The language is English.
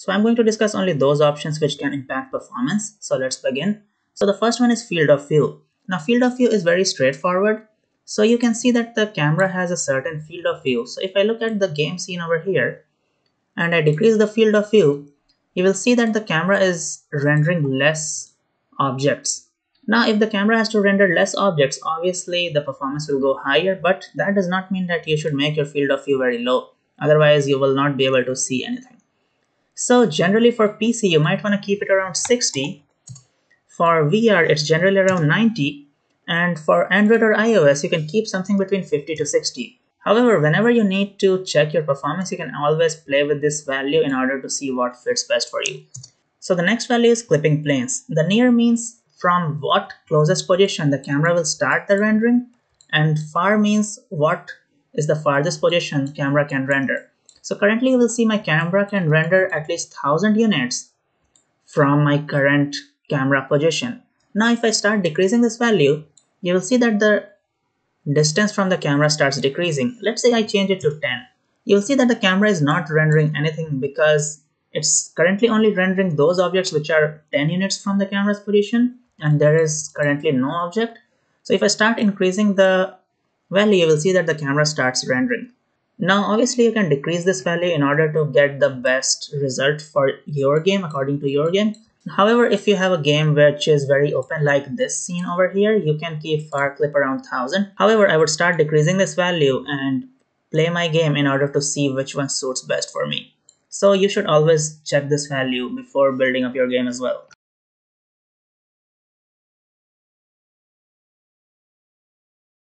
So I'm going to discuss only those options which can impact performance. So let's begin. So the first one is field of view. Now field of view is very straightforward. So you can see that the camera has a certain field of view. So if I look at the game scene over here and I decrease the field of view, you will see that the camera is rendering less objects. Now if the camera has to render less objects, obviously the performance will go higher, but that does not mean that you should make your field of view very low. Otherwise you will not be able to see anything. So generally for PC, you might want to keep it around 60. For VR, it's generally around 90. And for Android or iOS, you can keep something between 50 to 60. However, whenever you need to check your performance, you can always play with this value in order to see what fits best for you. So the next value is clipping planes. The near means from what closest position the camera will start the rendering, and far means what is the farthest position camera can render. So currently you will see my camera can render at least 1000 units from my current camera position. Now if I start decreasing this value, you will see that the distance from the camera starts decreasing. Let's say I change it to 10. You will see that the camera is not rendering anything because it's currently only rendering those objects which are 10 units from the camera's position, and there is currently no object. So if I start increasing the value, you will see that the camera starts rendering. Now obviously you can decrease this value in order to get the best result for your game according to your game. However, if you have a game which is very open like this scene over here, you can keep far clip around 1000. However, I would start decreasing this value and play my game in order to see which one suits best for me. So you should always check this value before building up your game as well.